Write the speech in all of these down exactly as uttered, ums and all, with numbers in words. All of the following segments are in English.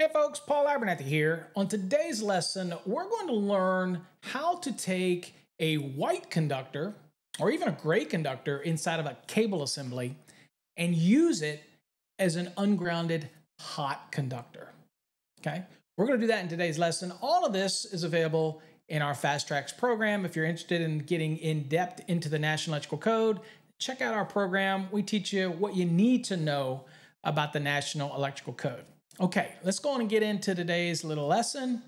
Hey folks, Paul Abernathy here. On today's lesson, we're going to learn how to take a white conductor or even a gray conductor inside of a cable assembly and use it as an ungrounded hot conductor. Okay, we're going to do that in today's lesson. All of this is available in our Fast Tracks program. If you're interested in getting in depth into the National Electrical Code, check out our program. We teach you what you need to know about the National Electrical Code. Okay, let's go on and get into today's little lesson.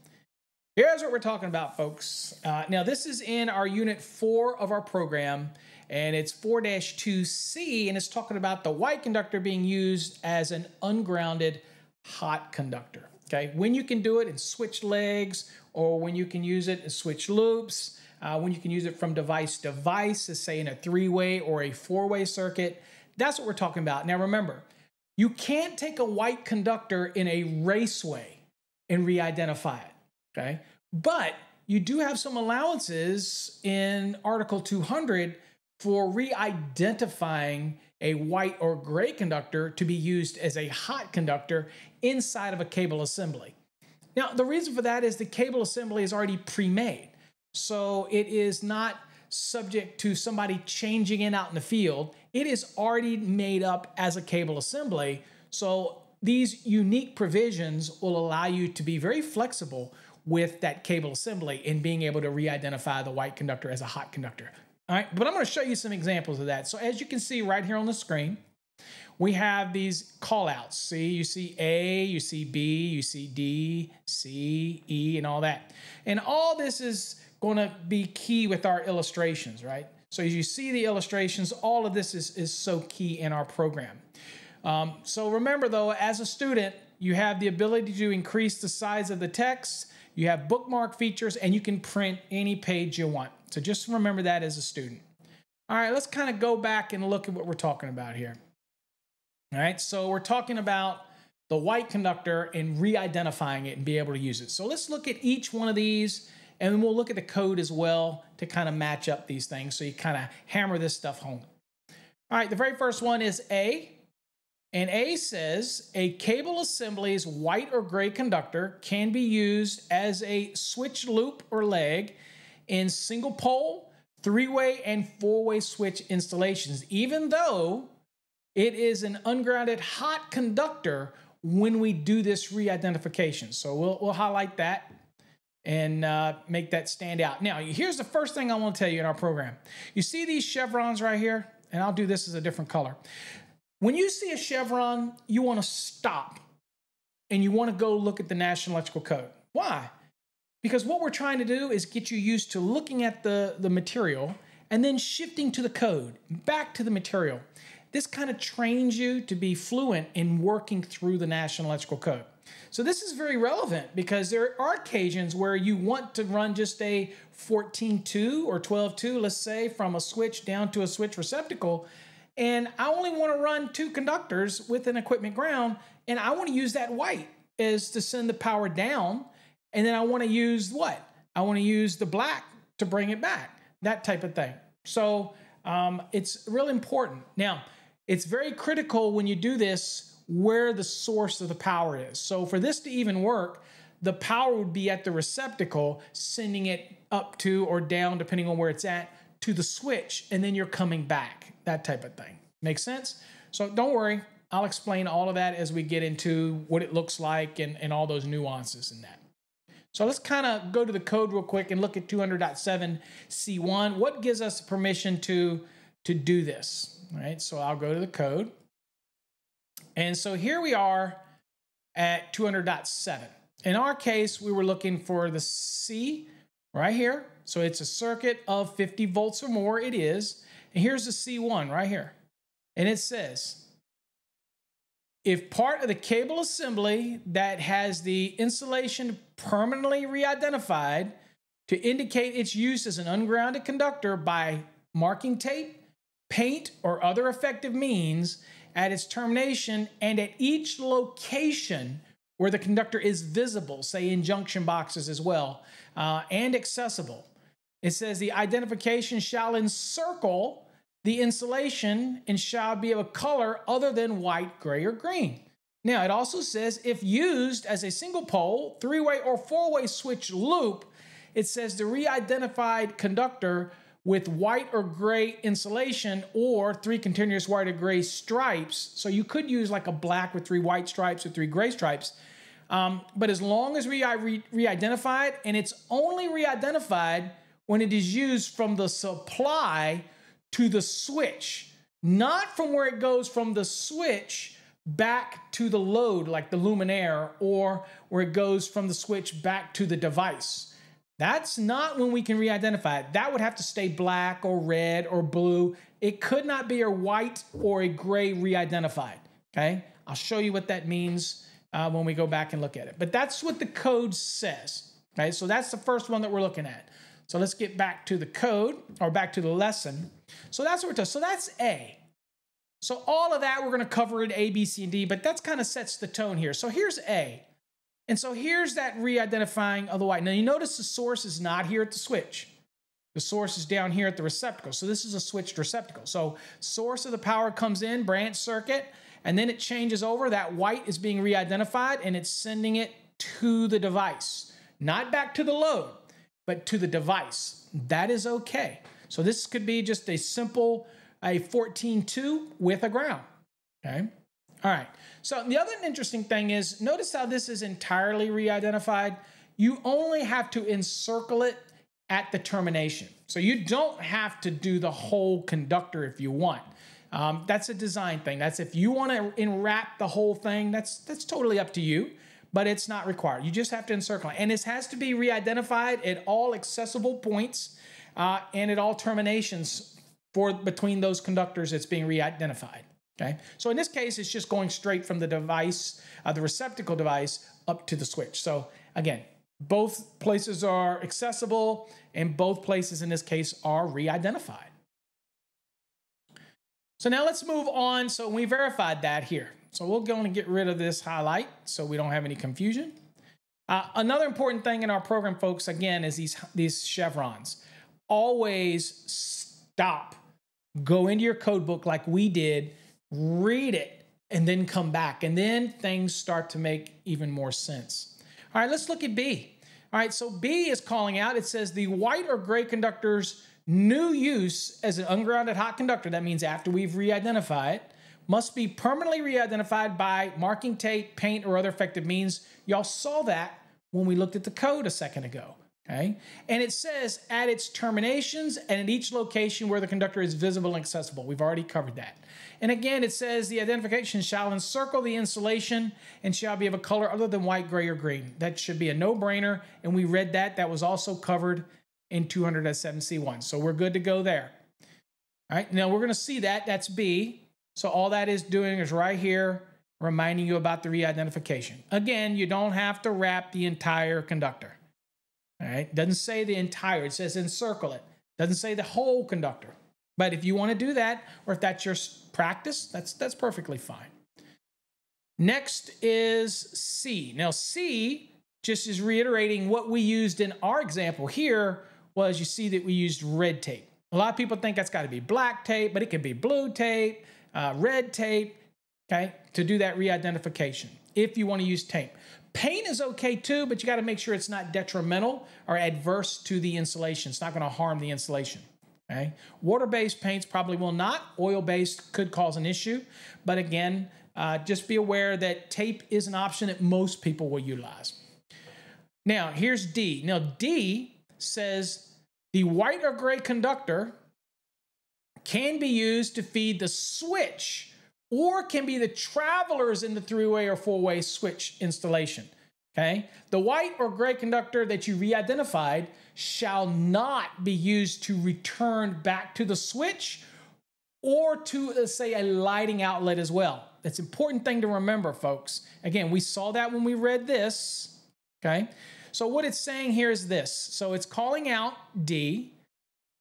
Here's what we're talking about, folks. Uh, now, this is in our Unit four of our program, and it's four dash two C, and it's talking about the white conductor being used as an ungrounded hot conductor, okay? When you can do it in switch legs, or when you can use it in switch loops, uh, when you can use it from device to device, say in a three-way or a four-way circuit, that's what we're talking about. Now, remember, you can't take a white conductor in a raceway and re-identify it, okay? But you do have some allowances in Article two hundred for re-identifying a white or gray conductor to be used as a hot conductor inside of a cable assembly. Now, the reason for that is the cable assembly is already pre-made, so it is not subject to somebody changing it out in the field. It is already made up as a cable assembly. So these unique provisions will allow you to be very flexible with that cable assembly in being able to re-identify the white conductor as a hot conductor. All right, but I'm going to show you some examples of that. So as you can see right here on the screen, we have these call outs. See, you see A, you see B, you see D, C, E, and all that. And all this is going to be key with our illustrations, right? So as you see the illustrations, all of this is, is so key in our program. Um, so remember though, as a student, you have the ability to increase the size of the text, you have bookmark features, and you can print any page you want. So just remember that as a student. All right, let's kind of go back and look at what we're talking about here. All right, so we're talking about the white conductor and re-identifying it and be able to use it. So let's look at each one of these. And then we'll look at the code as well to kind of match up these things so you kind of hammer this stuff home. All right, the very first one is A. And A says, a cable assembly's white or gray conductor can be used as a switch loop or leg in single pole, three-way, and four-way switch installations, even though it is an ungrounded hot conductor when we do this re-identification. So we'll, we'll highlight that and uh, make that stand out. Now, here's the first thing I want to tell you in our program. You see these chevrons right here? And I'll do this as a different color. When you see a chevron, you want to stop and you want to go look at the National Electrical Code. Why? Because what we're trying to do is get you used to looking at the, the material and then shifting to the code, back to the material. This kind of trains you to be fluent in working through the National Electrical Code. So this is very relevant because there are occasions where you want to run just a fourteen two or twelve two, let's say, from a switch down to a switch receptacle. And I only want to run two conductors with an equipment ground, and I want to use that white as to send the power down. And then I want to use what? I want to use the black to bring it back, that type of thing. So um, it's really important. Now, it's very critical when you do this where the source of the power is. So for this to even work, the power would be at the receptacle, sending it up to or down, depending on where it's at, to the switch, and then you're coming back, that type of thing. Make sense? So don't worry, I'll explain all of that as we get into what it looks like and, and all those nuances in that. So let's kind of go to the code real quick and look at two hundred point seven C one. What gives us permission to, to do this? All right, so I'll go to the code. And so here we are at two hundred point seven. In our case, we were looking for the C right here. So it's a circuit of fifty volts or more, it is. And here's the C one right here. And it says, if part of the cable assembly that has the insulation permanently re-identified to indicate its use as an ungrounded conductor by marking tape, paint, or other effective means at its termination and at each location where the conductor is visible, say in junction boxes as well, uh, and accessible. It says the identification shall encircle the insulation and shall be of a color other than white, gray, or green. Now, it also says if used as a single pole, three-way or four-way switch loop, it says the re-identified conductor with white or gray insulation or three continuous white or gray stripes. So you could use like a black with three white stripes or three gray stripes. Um, but as long as re-identified, and it's only re-identified when it is used from the supply to the switch, not from where it goes from the switch back to the load, like the luminaire, or where it goes from the switch back to the device. That's not when we can re-identify it. That would have to stay black or red or blue. It could not be a white or a gray re-identified, okay? I'll show you what that means uh, when we go back and look at it. But that's what the code says, okay? So that's the first one that we're looking at. So let's get back to the code, or back to the lesson. So that's what we're talking about. So that's A. So all of that, we're going to cover in A, B, C, and D, but that's kind of sets the tone here. So here's A. And so here's that re-identifying of the white. Now you notice the source is not here at the switch. The source is down here at the receptacle. So this is a switched receptacle. So source of the power comes in, branch circuit, and then it changes over. That white is being re-identified and it's sending it to the device. Not back to the load, but to the device. That is okay. So this could be just a simple a fourteen two with a ground, okay? All right, so the other interesting thing is, notice how this is entirely re-identified. You only have to encircle it at the termination. So you don't have to do the whole conductor if you want. Um, that's a design thing. That's if you wanna enwrap the whole thing, that's, that's totally up to you, but it's not required. You just have to encircle it. And this has to be re-identified at all accessible points uh, and at all terminations for between those conductors that's being re-identified, okay? So in this case, it's just going straight from the device, uh, the receptacle device, up to the switch. So again, both places are accessible and both places in this case are re-identified. So now let's move on. So we verified that here. So we'll go and get rid of this highlight so we don't have any confusion. Uh, another important thing in our program, folks, again, is these, these chevrons. Always stop. Go into your code book like we did, read it, and then come back. And then things start to make even more sense. All right, let's look at B. All right, so B is calling out. It says the white or gray conductor's new use as an ungrounded hot conductor, that means after we've re-identified it, must be permanently re-identified by marking tape, paint, or other effective means. Y'all saw that when we looked at the code a second ago. Okay. And it says at its terminations and at each location where the conductor is visible and accessible. We've already covered that. And again, it says the identification shall encircle the insulation and shall be of a color other than white, gray, or green. That should be a no-brainer. And we read that. That was also covered in two hundred point seven C one. So we're good to go there. All right. Now we're going to see that. That's B. So all that is doing is right here, reminding you about the re-identification. Again, you don't have to wrap the entire conductor. All right, doesn't say the entire, it says encircle it. Doesn't say the whole conductor. But if you want to do that, or if that's your practice, that's, that's perfectly fine. Next is C. Now C just is reiterating what we used in our example here was you see that we used red tape. A lot of people think that's got to be black tape, but it could be blue tape, uh, red tape, okay, to do that re-identification if you want to use tape. Paint is okay too, but you got to make sure it's not detrimental or adverse to the insulation. It's not going to harm the insulation. Okay? Water-based paints probably will not. Oil-based could cause an issue. But again, uh, just be aware that tape is an option that most people will utilize. Now, here's D. Now, D says the white or gray conductor can be used to feed the switch or can be the travelers in the three-way or four-way switch installation, okay? The white or gray conductor that you re-identified shall not be used to return back to the switch or to, uh, say, a lighting outlet as well. That's an important thing to remember, folks. Again, we saw that when we read this, okay? So what it's saying here is this. So it's calling out D,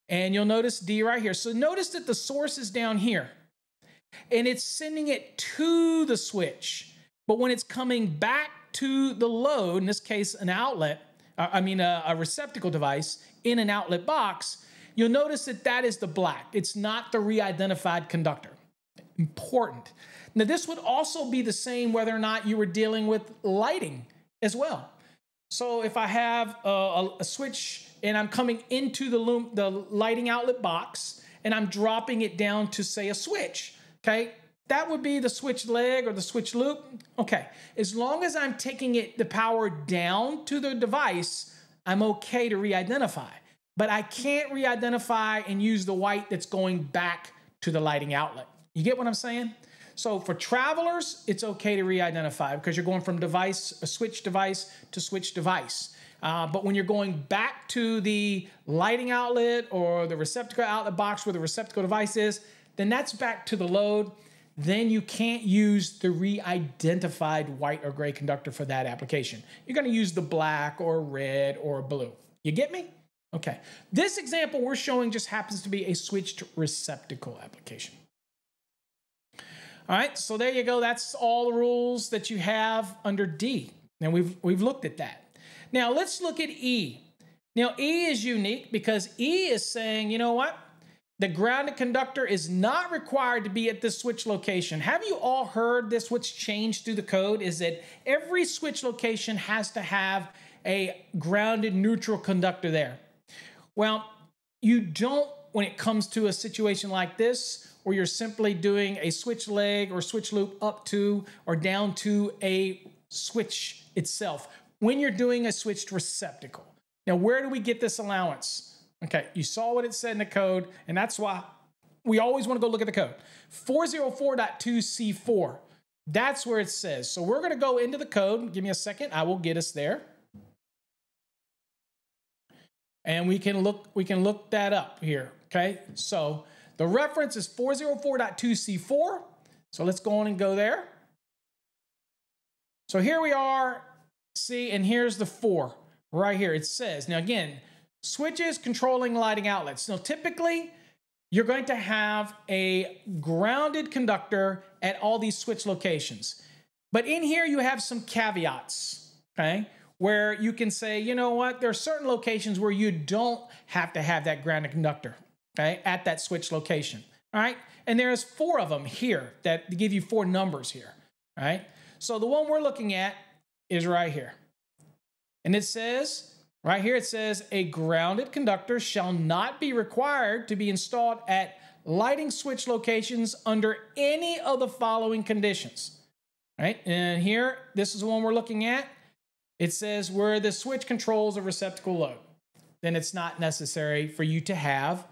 and you'll notice D right here. So notice that the source is down here, and it's sending it to the switch. But when it's coming back to the load, in this case, an outlet, uh, I mean, a, a receptacle device in an outlet box, you'll notice that that is the black. It's not the re-identified conductor. important. Now, this would also be the same whether or not you were dealing with lighting as well. So if I have a, a switch and I'm coming into the, loom, the lighting outlet box and I'm dropping it down to, say, a switch, okay? That would be the switch leg or the switch loop. Okay, as long as I'm taking it the power down to the device, I'm okay to re-identify. But I can't re-identify and use the white that's going back to the lighting outlet. You get what I'm saying? So for travelers, it's okay to re-identify because you're going from device, a switch device to switch device. Uh, but when you're going back to the lighting outlet or the receptacle outlet box where the receptacle device is, then that's back to the load. Then you can't use the re-identified white or gray conductor for that application. You're going to use the black or red or blue. You get me? Okay. This example we're showing just happens to be a switched receptacle application. All right, so there you go. That's all the rules that you have under D. Now, we've, we've looked at that. Now, let's look at E. Now, E is unique because E is saying, you know what? The grounded conductor is not required to be at this switch location. Have you all heard this? What's changed through the code is that every switch location has to have a grounded neutral conductor there. Well, you don't when it comes to a situation like this, where you're simply doing a switch leg or switch loop up to or down to a switch itself when you're doing a switched receptacle. Now, where do we get this allowance? Okay, you saw what it said in the code, and that's why we always want to go look at the code. four oh four point two c four, that's where it says. So we're going to go into the code. Give me a second. I will get us there. And we can look, we can look that up here, okay? So the reference is four oh four point two c four. So let's go on and go there. So here we are, see, and here's the four right here. It says, now again, switches controlling lighting outlets. Now, typically, you're going to have a grounded conductor at all these switch locations. But in here, you have some caveats, okay? Where you can say, you know what, there are certain locations where you don't have to have that grounded conductor, okay, at that switch location, all right? And there's four of them here that give you four numbers here, all right? So the one we're looking at is right here. And it says, right here it says, a grounded conductor shall not be required to be installed at lighting switch locations under any of the following conditions, all right? And here, this is the one we're looking at. It says where the switch controls a receptacle load, then it's not necessary for you to have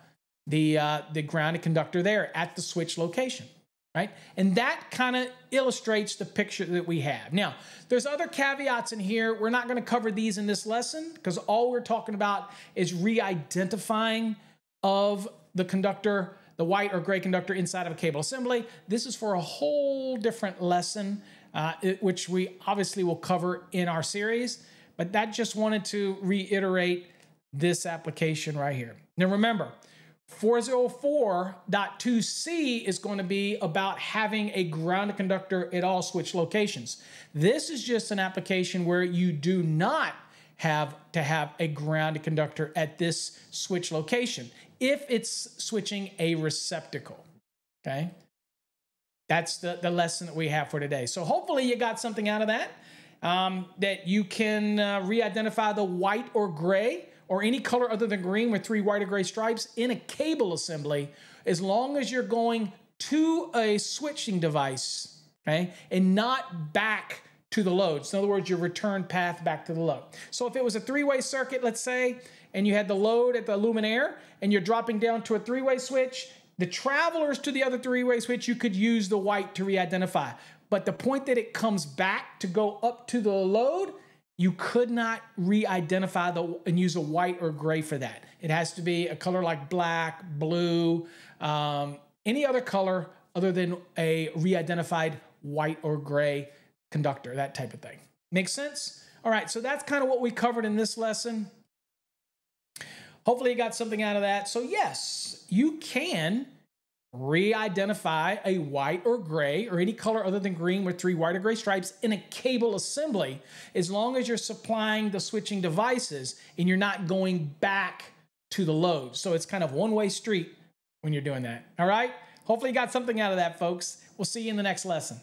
the, uh, the grounded conductor there at the switch location, right? And that kind of illustrates the picture that we have. Now, there's other caveats in here. We're not going to cover these in this lesson because all we're talking about is re-identifying of the conductor, the white or gray conductor inside of a cable assembly. This is for a whole different lesson. Uh, it, which we obviously will cover in our series, but that just wanted to reiterate this application right here. Now remember, four oh four point two c is going to be about having a grounded conductor at all switch locations. This is just an application where you do not have to have a grounded conductor at this switch location if it's switching a receptacle, okay? That's the, the lesson that we have for today. So hopefully you got something out of that, um, that you can uh, re-identify the white or gray or any color other than green with three white or gray stripes in a cable assembly as long as you're going to a switching device, okay, and not back to the load. So in other words, your return path back to the load. So if it was a three-way circuit, let's say, and you had the load at the luminaire and you're dropping down to a three-way switch, the travelers to the other three-way switch, you could use the white to re-identify. But the point that it comes back to go up to the load, you could not re-identify the and use a white or gray for that. It has to be a color like black, blue, um, any other color other than a re-identified white or gray conductor, that type of thing. Make sense? All right, so that's kind of what we covered in this lesson. Hopefully you got something out of that. So yes, you can re-identify a white or gray or any color other than green with three white or gray stripes in a cable assembly as long as you're supplying the switching devices and you're not going back to the load. So it's kind of one-way street when you're doing that. All right? Hopefully you got something out of that, folks. We'll see you in the next lesson.